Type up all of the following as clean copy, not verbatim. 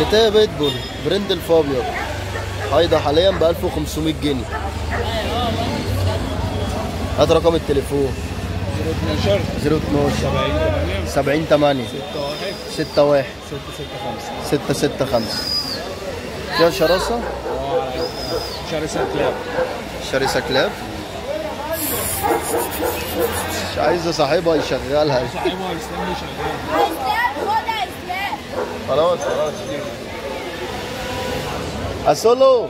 نتايا بيت بول برند الفابيض حايضة حاليا ب 1500 جنيه. هات رقم التليفون 012 70 8 61 665 فيها شراسة؟ شرسة كلاب. شرسة كلاب؟ مش عايزة صاحبها يشغلها. صاحبها اسلام يشغلها. خلاص خلاص أصله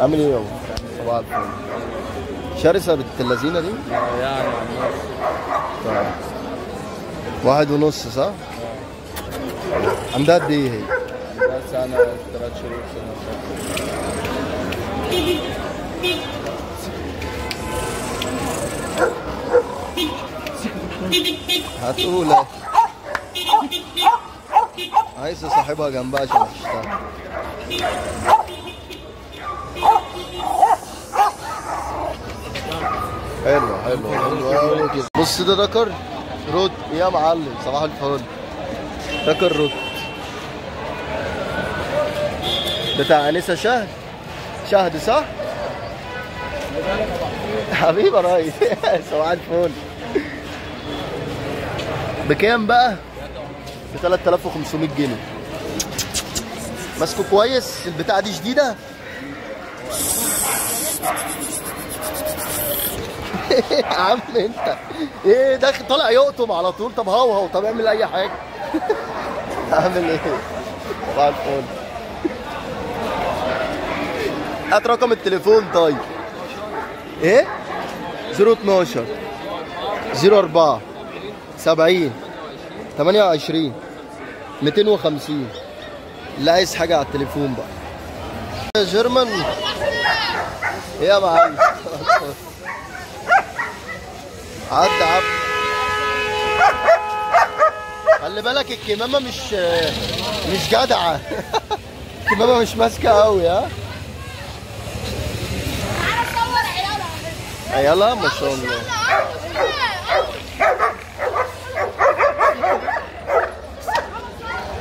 عامل ايه يابا؟ صباح الفل. شرسة بنت اللذينة دي؟ يعني طيب. 1.5 صح؟ عندها قد ايه هي؟ عندها سنة 3 شهور هتقول عايزة صاحبها جنبها عشان تشتغل. حلو حلو حلو قوي كده. بص ده دكر رد يا معلم صباح الفل. دكر رد بتاع انسه شهد شهد صح؟ حبيبي يا ريس صباح الفل. بكام بقى؟ ب 3500 جنيه. ماسكه كويس البتاعة دي شديدة. يا عم انت ايه داخل طالع يقطم على طول؟ طب هوهو طب اعمل اي حاجة. اعمل ايه؟ صباح الفل. هات رقم التليفون طيب. ايه؟ 012 04 70 28 250. اللي عايز حاجة على التليفون بقى يا جيرمان. ايه يا معلم؟ عدى عبد خلي بالك الكمامة مش جدعة. الكمامة مش ماسكة قوي. ها عيالها ما شاء الله.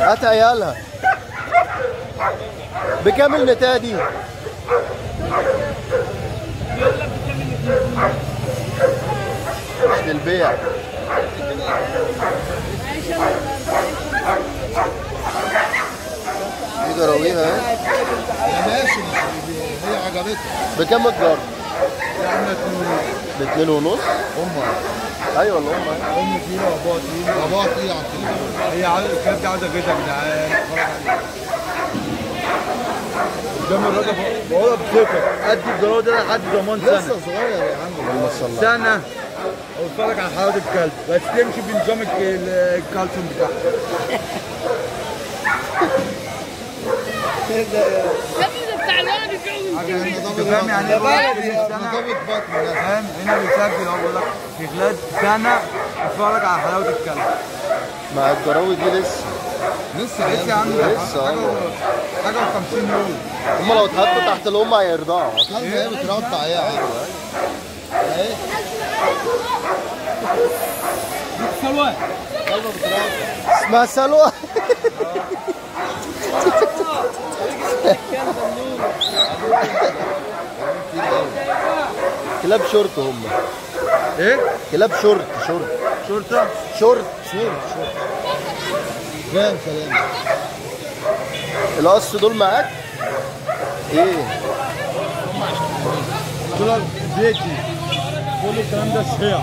هات عيالها. بكام النتاية دي؟ مش للبيع. دي جراويها اهي. ماشي هي عجبتها. بكام الجرة؟ احنا 2.5. ب2.5؟ ايوه والله امي فينا وابوها فينا. وابوها فينا على التليفون. هي الكلاب دي عاوزه بيتها يا جدعان. اتفرج عليها قدام الراجل بقولها بثقه. قد الجراوه دي لحد ضمان سنه. لسه صغير يا عم. اللهم صل على سنه. واتفرج على حلاوه الكلب بس تمشي بنظام الكالسيوم بتاعها. ايه ده يا فاهم يعني؟ نظافة بطن فاهم. هنا بيسجل اهو بقول لك في خلال سنة اتفرج على حلاوة الكلب. ما الجراوي دي لسه يا عم لسه حاجة و50 يوم. هم لو اتحطوا تحت الأم هيرضعوا. هي بترضع هي عادي. اهي دي سلوى. اسمها سلوى. كلاب شورت هم. ايه؟ كلاب شورت شورت. شورتة؟ شورت شورت شورت. فاهم كلامك. القص دول معاك؟ ايه؟ دول بيتي. كل الكلام ده صيع.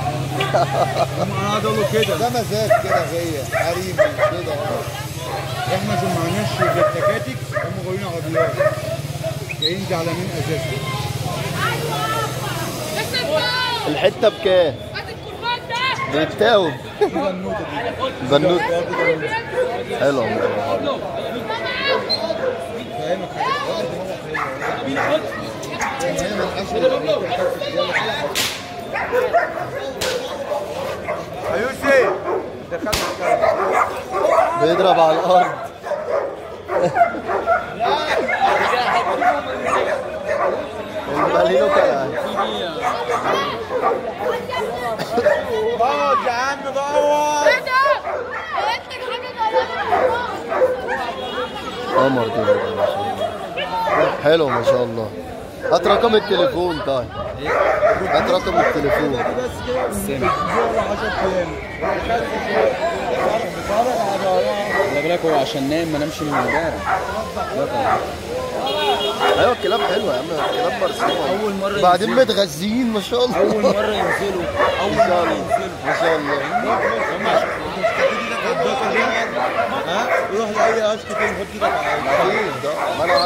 انا قاعد اقول له كده. ده مزاج كده غير حريم كده احنا عشان ما معناش غير تكاتك. هم جايين عربيات جايين زعلانين اساسا. الحته بكام؟ هات الكربات ده. بيتاوب زنوت حلو ايوسي دخلت بيضرب على الارض. بوظ يا عم بوظ قمر كده حلو ما شاء الله. هات رقم التليفون. طيب هات رقم التليفون. خلي بالك هو عشان نايم ما نامش من امبارح. ايوه الكلاب حلوه يا عم، الكلاب مرسومه. اول مره بعدين متغذيين ما شاء الله. اول مره ينزلوا ما شاء الله. ها روح لاي قفص كده وحط ايدك على ايه ده؟ ما انا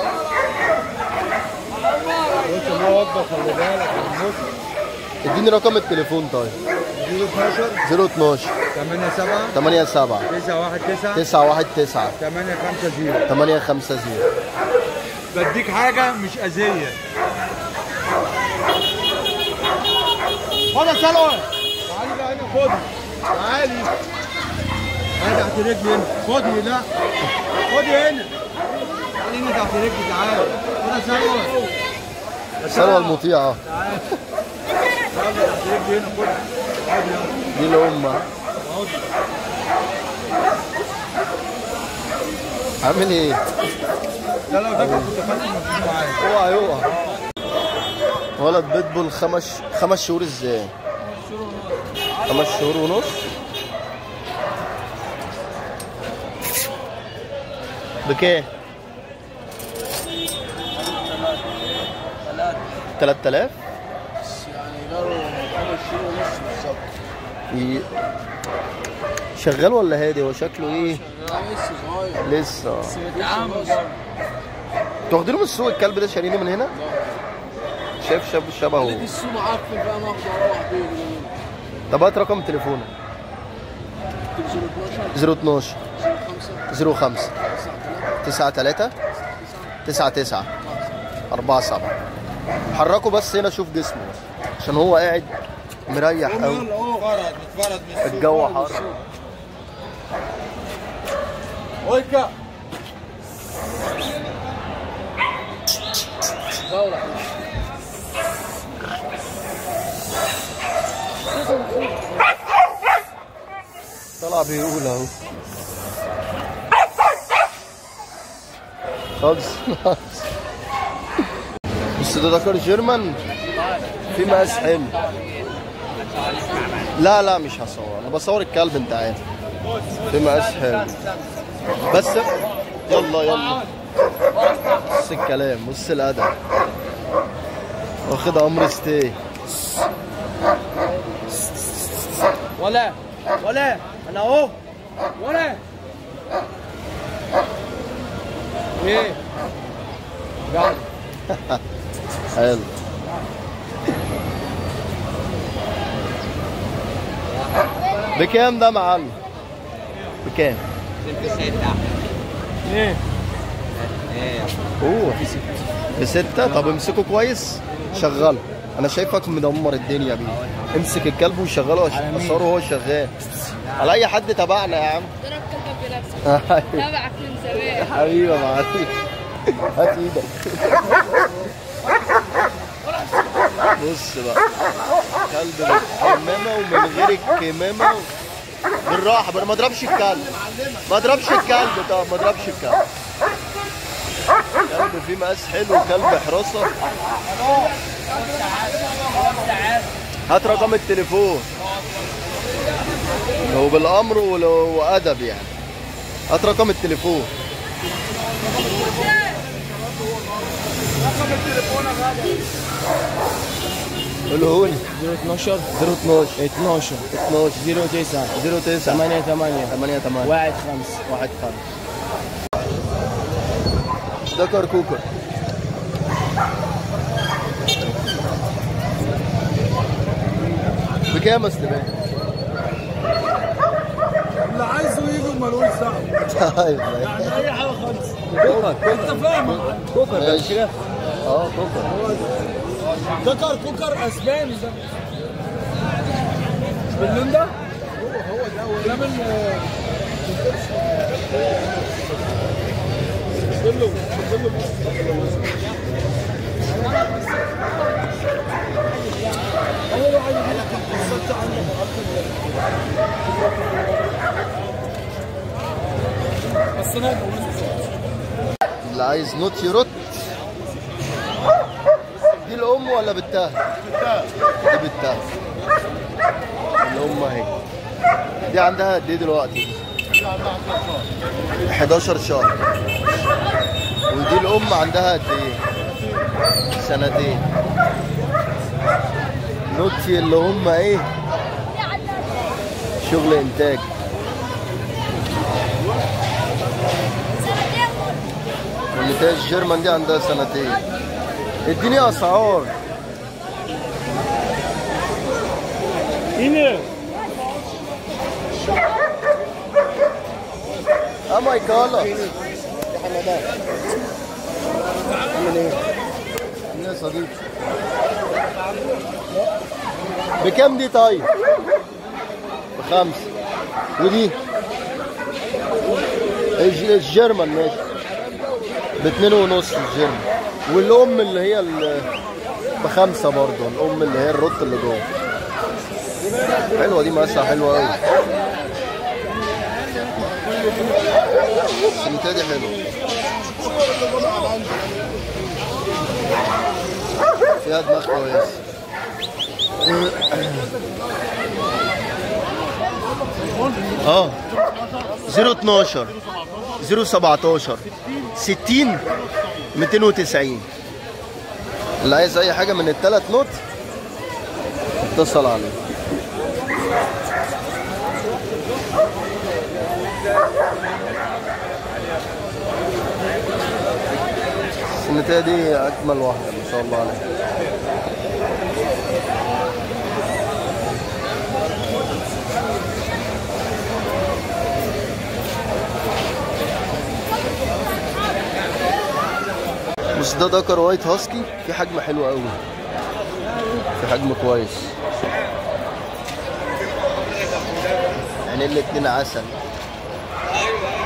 قلت له وقف خلي بالك الموت. اديني رقم التليفون. طيب 012 87 919 850 بديك حاجة مش أذية. خدها سلوى. تعالي بقى هنا خدها. تعالي. تعالي تحت رجلي هنا. خدي لا. خدي هنا. تعالي هنا تحت رجلي تعالي. خدها سلوى. سلوى المطيعة. تعالي. تعالي تحت رجلي هنا خدها. تعالي يلا. دي الأمة. عامل ايه؟ لا لا ده كنت فاكر مش معايا. اوعى يوقع. ولد بيتبول خمس شهور ازاي؟ 5 شهور ونص. بكام؟ 3000 بس يعني. ده 5 شهور ونص بالظبط. شغال ولا هادي؟ هو شكله ايه؟ لسه صغير لسه. بس متعامل. تاخدينه من السوق الكلب ده؟ شارينه من هنا؟ شايف شاب شبهه. هو دي السوق معفن بقى ناخده اروح بيه. طب هات رقم تليفونه. 012 05 93 99 47. حركه بس هنا شوف جسمه عشان هو قاعد مريح قوي. الجو حر. ويكا طلع بيقول اهو خالص. بس ده ذكر جيرمان في مقاس حلو. لا لا مش هصور، انا بصور الكلب انت عارف. في مقاس حلو بس يلا يلا. بص الكلام، بص الادب، واخد امر ستي. ولا انا اهو. ولا ايه يلا. حلو بكام ده يا معلم؟ بكام؟ 6 ايه؟ اوه ب6. طب امسكه كويس شغله، انا شايفك مدمر الدنيا بيه. امسك الكلب وشغله عشان اصوره وهو شغال على اي حد تبعنا يا عم. ضرب كلب بنفسك تبعك من زمان حبيبي. معاك هات ايدك. بص بقى كلب بالكمامه ومن غير الكمامه. بالراحه بقى ما اضربش الكلب، ما اضربش الكلب. طب ما اضربش الكلب. كلب فيه مقاس حلو، كلب حراسه. هات رقم التليفون. هو بالامر وادب يعني. هات رقم التليفون. رقم التليفون يا غالي قوله لي. 012 012 12 12 09 09 88 88 15 15. ده كركوكر. بكام يا استاذ؟ اللي عايزه يجي ومالوش دعوه. ايوه يعني اي حاجه خالص. انت فاهم يا معلم؟ كوكر ده مش كده؟ اه كوكر. كوكر اسباني ده. مش باللون ده؟ هو ده من كله كله اول واحد هنا كان بالظبط عنده بس انا اللي عايز نوت يرد. دي الام ولا بالتاه؟ دي بالتاه. الام اهي. دي عندها قد ايه دلوقتي؟ 11 شهر. ودي الام عندها قد ايه؟ سنتين. نوتي اللي هم ايه؟ شغل انتاج. والنتاج الجيرمان دي عندها سنتين. اديني اسعار. هنا اه ماي جاد. يا حمادة عامل ايه؟ عامل ايه يا صديقي؟ بكام دي طيب؟ ب5. ودي؟ الجيرمان ماشي ب2.5 الجيرمان. والام اللي هي ب5 برضه. الام اللي هي الروت اللي جوه. حلوه دي مسحه حلوه قوي. السميتة دي حلوة فيها دماغ كويس. اه 012 017 60 290. اللي عايز أي حاجة من التلات نوت اتصل عليه. السنتية دي أجمل واحدة ما شاء الله عليها. بص ده دكر وايت هاسكي في حجم حلو أوي، في حجم كويس يعني. الاتنين عسل.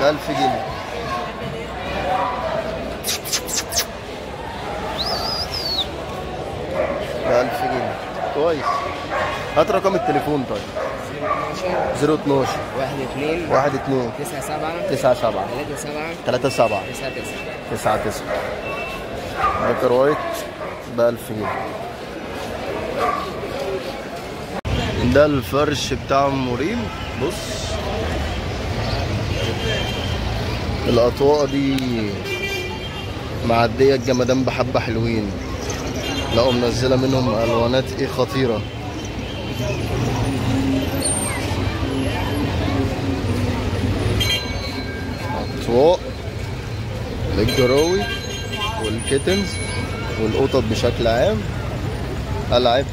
ده 1000 جنيه. ده 1000 جنيه كويس. هات رقم التليفون طيب. 012 12 12 97 97 37 99 99. ده كرويت ب 1000 جنيه. ده الفرش بتاع مريم. بص الأطواق دي معدية الجمدان بحبة حلوين. لقوا منزلة منهم ألوانات إيه خطيرة. أطواق للجراوي والكيتنز والقطط بشكل عام. ألعاب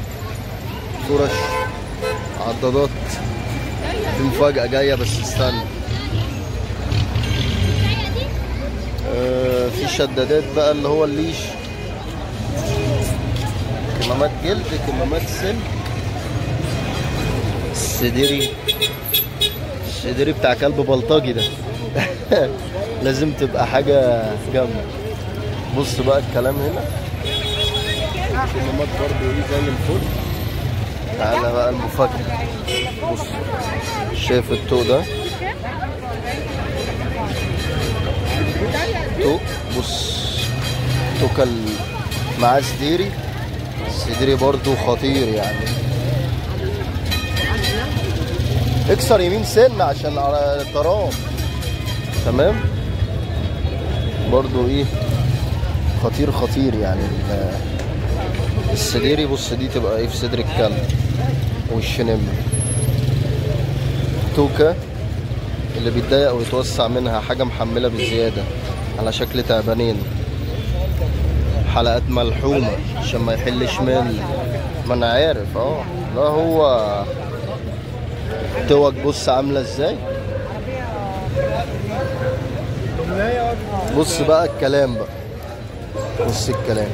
فرش عضادات. في مفاجأة جاية بس استنى. في شدادات بقى اللي هو الليش. كمامات جلد، كمامات سلك. السديري بتاع كلب بلطجي ده. لازم تبقى حاجة جامدة. بص بقى الكلام هنا. كمامات برضه ايه زي الفل. تعالى بقى المفاجأة. بص شايف الطوق ده؟ توك. بص توكل معاه سديري. السديري برضو خطير يعني. اكسر يمين سن عشان على الترام. تمام برضو ايه خطير خطير يعني. السديري بص دي تبقى ايه في صدر الكلب والشنم. توكا اللي بيتضايق ويتوسع منها حاجة محملة بالزيادة على شكل تعبانين. حلقات ملحومة عشان ما يحلش مال. ما انا عارف اه. لا هو توك بص عاملة ازاي. بص بقى الكلام بقى، بص الكلام.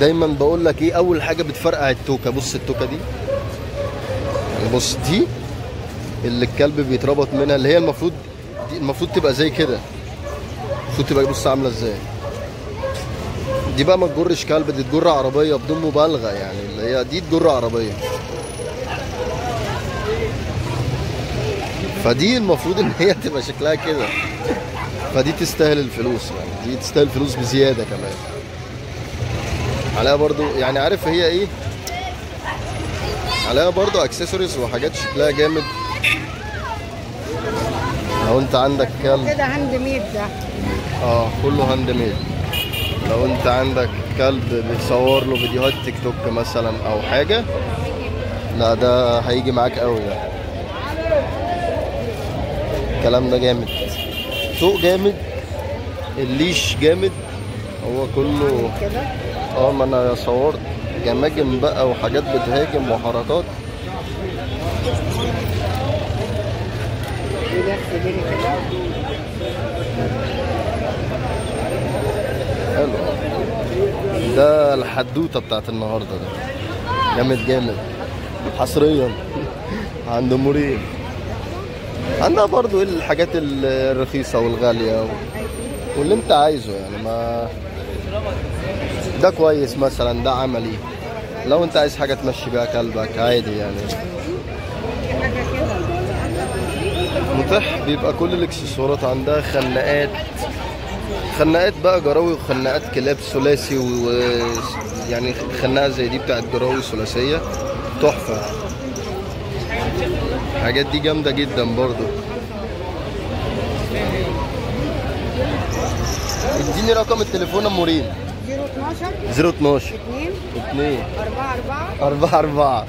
دايما بقول لك ايه اول حاجه بتفرقع التوكه. بص التوكه دي يعني، بص دي اللي الكلب بيتربط منها، اللي هي المفروض دي المفروض تبقى زي كده، المفروض تبقى بص عامله ازاي. دي بقى ما تجرش كلب، دي تجر عربيه بدون مبالغه يعني، اللي هي دي تجر عربيه. فدي المفروض ان هي تبقى شكلها كده، فدي تستاهل الفلوس يعني، دي تستاهل فلوس بزياده كمان عليها برضو يعني، عارف هي ايه عليها برضو اكسسوارز وحاجات شكلها جامد. لو انت عندك كلب كده هاند ميد ده، كله هاند ميد. لو انت عندك كلب بتصور له فيديوهات تيك توك مثلا او حاجه، لا ده هيجي معاك قوي ده. الكلام ده جامد، سوق جامد، الليش جامد، هو كله كده. ما انا صورت جماجم بقى وحاجات بتهاجم وحركات. حلو، ده الحدوته بتاعت النهارده، ده جامد جامد حصريا عند مريم. عندها برضو الحاجات الرخيصه والغاليه واللي انت عايزه يعني. ما ده كويس مثلا، ده عملي لو انت عايز حاجه تمشي بيها كلبك عادي يعني، متاح. بيبقى كل الاكسسوارات عندها، خناقات، خناقات بقى جراوي وخناقات كلاب ثلاثي، ويعني خناقه زي دي بتاعت جراوي ثلاثيه تحفه. الحاجات دي جامده جدا برضو. اديني رقم التليفون ام مريم. 012 2 44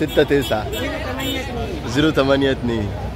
69 082